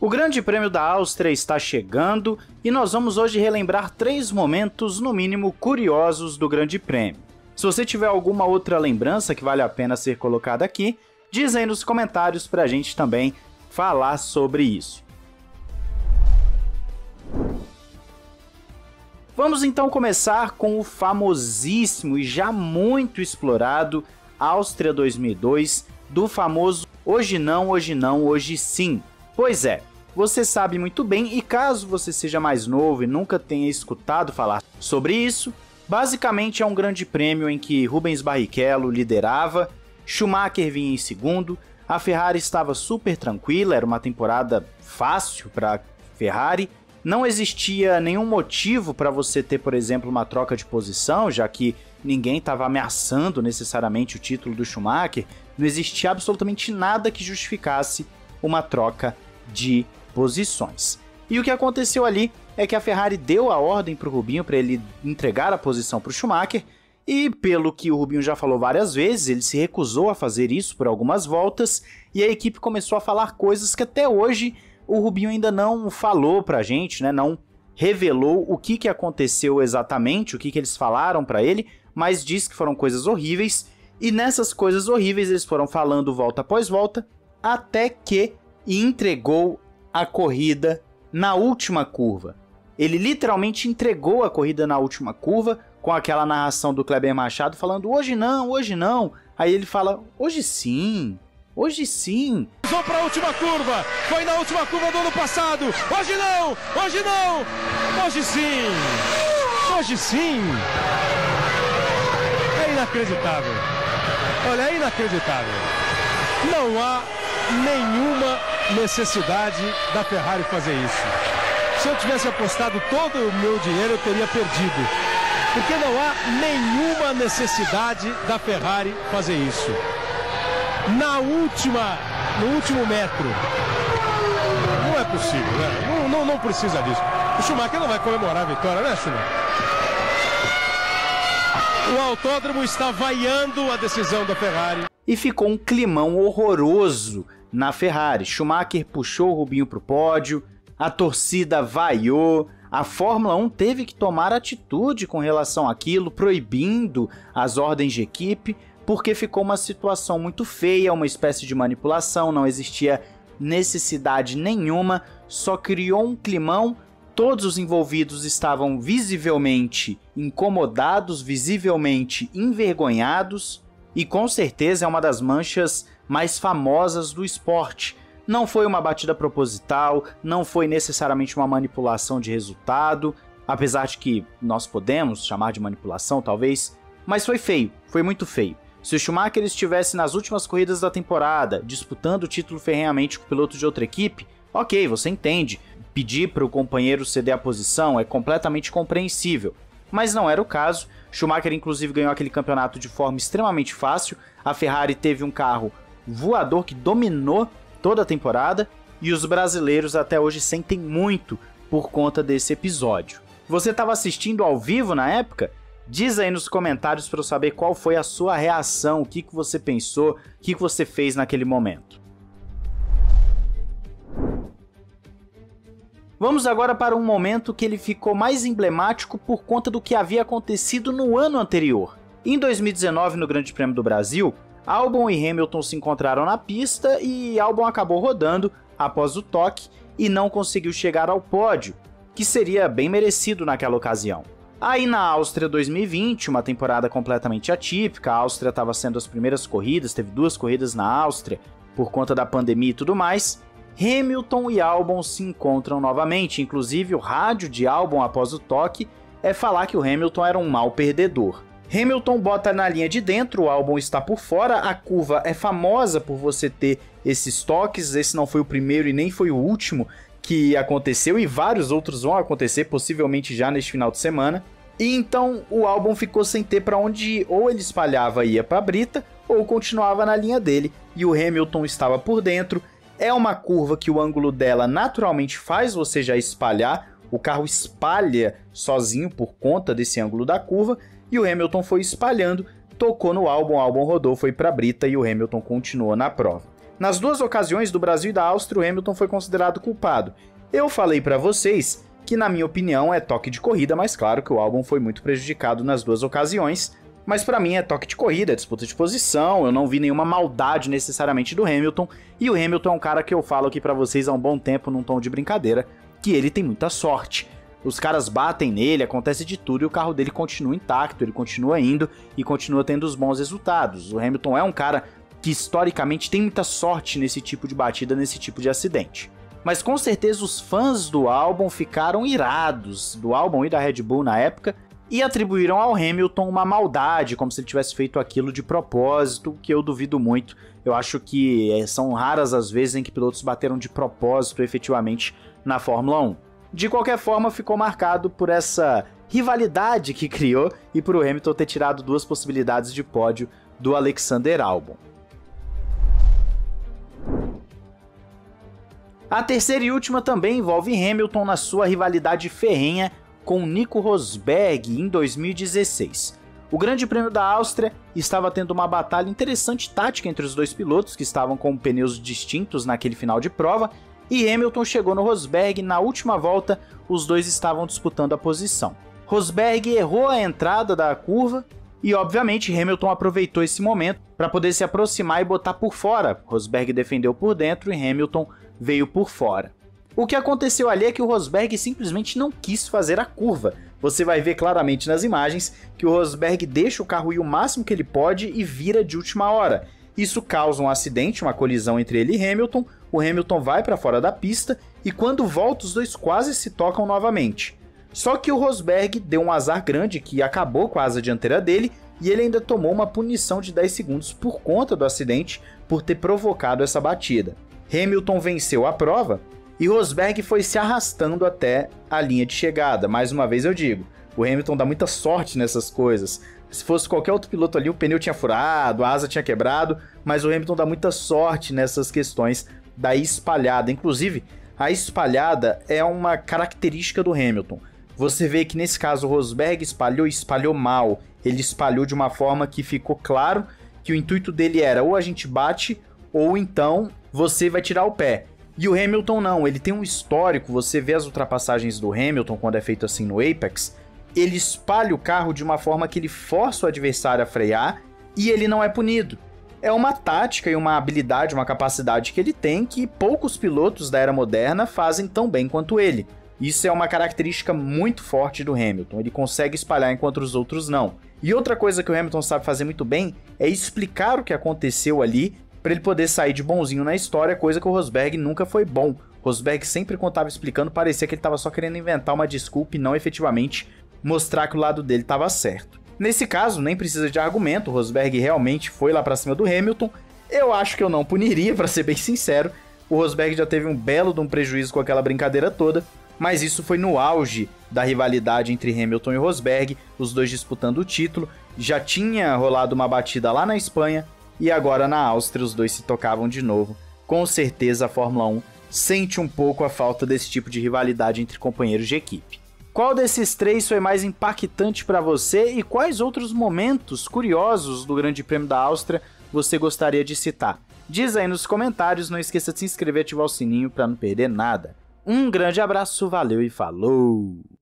O Grande Prêmio da Áustria está chegando e nós vamos hoje relembrar três momentos, no mínimo, curiosos do Grande Prêmio. Se você tiver alguma outra lembrança que vale a pena ser colocada aqui, diz aí nos comentários para a gente também falar sobre isso. Vamos então começar com o famosíssimo e já muito explorado Áustria 2002, do famoso hoje não, hoje não, hoje sim. Pois é, você sabe muito bem, e caso você seja mais novo e nunca tenha escutado falar sobre isso, basicamente é um grande prêmio em que Rubens Barrichello liderava, Schumacher vinha em segundo, a Ferrari estava super tranquila, era uma temporada fácil para a Ferrari, não existia nenhum motivo para você ter, por exemplo, uma troca de posição, já que ninguém estava ameaçando necessariamente o título do Schumacher, não existia absolutamente nada que justificasse uma troca de posições. E o que aconteceu ali é que a Ferrari deu a ordem para o Rubinho para ele entregar a posição para o Schumacher e, pelo que o Rubinho já falou várias vezes, ele se recusou a fazer isso por algumas voltas e a equipe começou a falar coisas que até hoje o Rubinho ainda não falou para a gente, né? Não revelou o que aconteceu exatamente, o que eles falaram para ele, mas diz que foram coisas horríveis e nessas coisas horríveis eles foram falando volta após volta até que entregou a corrida na última curva. Ele literalmente entregou a corrida na última curva com aquela narração do Kleber Machado falando hoje não, hoje não. Aí ele fala hoje sim, hoje sim. Vão para a última curva, foi na última curva do ano passado. Hoje não, hoje não, hoje sim, hoje sim. É inacreditável. Olha, é inacreditável. Não há nenhuma necessidade da Ferrari fazer isso. Se eu tivesse apostado todo o meu dinheiro, eu teria perdido. Porque não há nenhuma necessidade da Ferrari fazer isso. No último metro. Não é possível, né? Não precisa disso. O Schumacher não vai comemorar a vitória, né, Schumacher? O autódromo está vaiando a decisão da Ferrari. E ficou um climão horroroso na Ferrari. Schumacher puxou o Rubinho para o pódio, a torcida vaiou, a Fórmula 1 teve que tomar atitude com relação àquilo, proibindo as ordens de equipe, porque ficou uma situação muito feia, uma espécie de manipulação, não existia necessidade nenhuma, só criou um climão, todos os envolvidos estavam visivelmente incomodados, visivelmente envergonhados, e com certeza é uma das manchas mais famosas do esporte. Não foi uma batida proposital, não foi necessariamente uma manipulação de resultado, apesar de que nós podemos chamar de manipulação talvez, mas foi feio, foi muito feio. Se o Schumacher estivesse nas últimas corridas da temporada, disputando o título ferrenhamente com o piloto de outra equipe, ok, você entende, pedir para o companheiro ceder a posição é completamente compreensível. Mas não era o caso, Schumacher inclusive ganhou aquele campeonato de forma extremamente fácil, a Ferrari teve um carro voador que dominou toda a temporada e os brasileiros até hoje sentem muito por conta desse episódio. Você estava assistindo ao vivo na época? Diz aí nos comentários para eu saber qual foi a sua reação, o que você pensou, o que você fez naquele momento. Vamos agora para um momento que ele ficou mais emblemático por conta do que havia acontecido no ano anterior. Em 2019, no Grande Prêmio do Brasil, Albon e Hamilton se encontraram na pista e Albon acabou rodando após o toque e não conseguiu chegar ao pódio, que seria bem merecido naquela ocasião. Aí na Áustria 2020, uma temporada completamente atípica, a Áustria estava sendo as primeiras corridas, teve duas corridas na Áustria por conta da pandemia e tudo mais, Hamilton e Albon se encontram novamente, inclusive o rádio de Albon após o toque é falar que o Hamilton era um mau perdedor. Hamilton bota na linha de dentro, o Albon está por fora, a curva é famosa por você ter esses toques, esse não foi o primeiro e nem foi o último que aconteceu e vários outros vão acontecer possivelmente já neste final de semana. E então o Albon ficou sem ter para onde ir, ou ele espalhava e ia para a brita, ou continuava na linha dele e o Hamilton estava por dentro. É uma curva que o ângulo dela naturalmente faz você já espalhar, o carro espalha sozinho por conta desse ângulo da curva, e o Hamilton foi espalhando, tocou no Albon, o Albon rodou, foi para a brita e o Hamilton continuou na prova. Nas duas ocasiões do Brasil e da Áustria, o Hamilton foi considerado culpado. Eu falei pra vocês que, na minha opinião, é toque de corrida, mas claro que o Albon foi muito prejudicado nas duas ocasiões, mas pra mim é toque de corrida, é disputa de posição, eu não vi nenhuma maldade necessariamente do Hamilton, e o Hamilton é um cara que eu falo aqui pra vocês há um bom tempo, num tom de brincadeira, que ele tem muita sorte. Os caras batem nele, acontece de tudo e o carro dele continua intacto, ele continua indo e continua tendo os bons resultados. O Hamilton é um cara que historicamente tem muita sorte nesse tipo de batida, nesse tipo de acidente. Mas com certeza os fãs do Albon ficaram irados, do Albon e da Red Bull na época, e atribuíram ao Hamilton uma maldade, como se ele tivesse feito aquilo de propósito, que eu duvido muito. Eu acho que são raras as vezes em que pilotos bateram de propósito efetivamente na Fórmula 1. De qualquer forma, ficou marcado por essa rivalidade que criou e por o Hamilton ter tirado duas possibilidades de pódio do Alexander Albon. A terceira e última também envolve Hamilton na sua rivalidade ferrenha com Nico Rosberg em 2016. O Grande Prêmio da Áustria estava tendo uma batalha interessante tática entre os dois pilotos que estavam com pneus distintos naquele final de prova, e Hamilton chegou no Rosberg e na última volta os dois estavam disputando a posição. Rosberg errou a entrada da curva e obviamente Hamilton aproveitou esse momento para poder se aproximar e botar por fora. Rosberg defendeu por dentro e Hamilton veio por fora. O que aconteceu ali é que o Rosberg simplesmente não quis fazer a curva. Você vai ver claramente nas imagens que o Rosberg deixa o carro ir o máximo que ele pode e vira de última hora. Isso causa um acidente, uma colisão entre ele e Hamilton. O Hamilton vai para fora da pista e quando volta os dois quase se tocam novamente. Só que o Rosberg deu um azar grande que acabou com a asa dianteira dele e ele ainda tomou uma punição de 10 segundos por conta do acidente por ter provocado essa batida. Hamilton venceu a prova e Rosberg foi se arrastando até a linha de chegada. Mais uma vez eu digo, o Hamilton dá muita sorte nessas coisas. Se fosse qualquer outro piloto ali, o pneu tinha furado, a asa tinha quebrado, mas o Hamilton dá muita sorte nessas questões da espalhada. Inclusive, a espalhada é uma característica do Hamilton. Você vê que nesse caso o Rosberg espalhou e espalhou mal. Ele espalhou de uma forma que ficou claro que o intuito dele era ou a gente bate ou então você vai tirar o pé. E o Hamilton não, ele tem um histórico, você vê as ultrapassagens do Hamilton quando é feito assim no Apex, ele espalha o carro de uma forma que ele força o adversário a frear e ele não é punido. É uma tática e uma habilidade, uma capacidade que ele tem que poucos pilotos da era moderna fazem tão bem quanto ele. Isso é uma característica muito forte do Hamilton, ele consegue espalhar enquanto os outros não. E outra coisa que o Hamilton sabe fazer muito bem é explicar o que aconteceu ali para ele poder sair de bonzinho na história, coisa que o Rosberg nunca foi bom. Rosberg sempre quando estava explicando, parecia que ele estava só querendo inventar uma desculpa e não efetivamente mostrar que o lado dele estava certo. Nesse caso, nem precisa de argumento, o Rosberg realmente foi lá pra cima do Hamilton. Eu acho que eu não puniria, pra ser bem sincero. O Rosberg já teve um belo de um prejuízo com aquela brincadeira toda, mas isso foi no auge da rivalidade entre Hamilton e Rosberg, os dois disputando o título. Já tinha rolado uma batida lá na Espanha e agora na Áustria os dois se tocavam de novo. Com certeza a Fórmula 1 sente um pouco a falta desse tipo de rivalidade entre companheiros de equipe. Qual desses três foi mais impactante para você e quais outros momentos curiosos do Grande Prêmio da Áustria você gostaria de citar? Diz aí nos comentários, não esqueça de se inscrever e ativar o sininho para não perder nada. Um grande abraço, valeu e falou!